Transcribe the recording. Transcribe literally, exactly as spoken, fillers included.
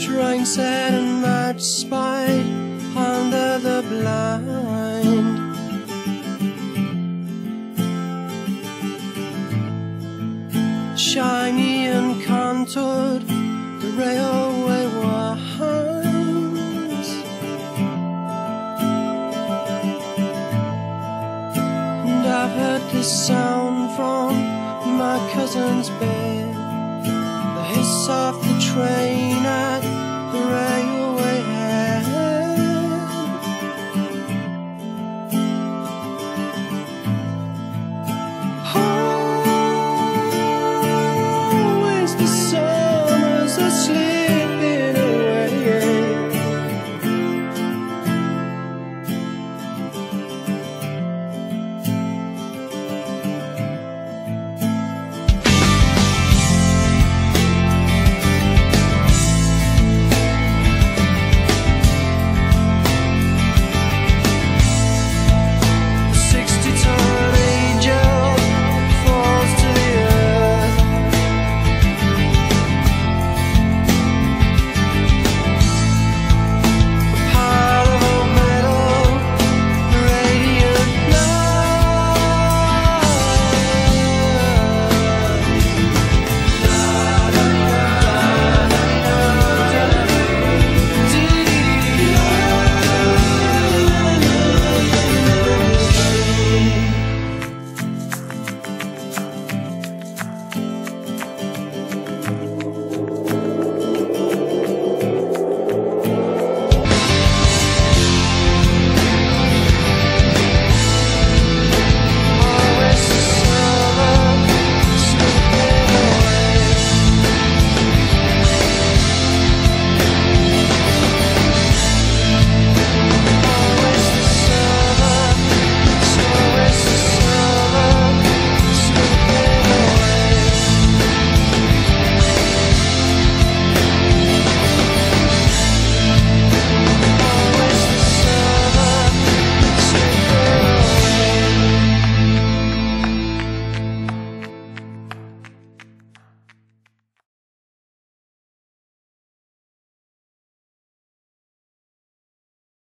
Drawing sad and much spite under the blind, shiny and contoured, the railway winds. And I've heard this sound from my cousin's bed, the hiss of the train.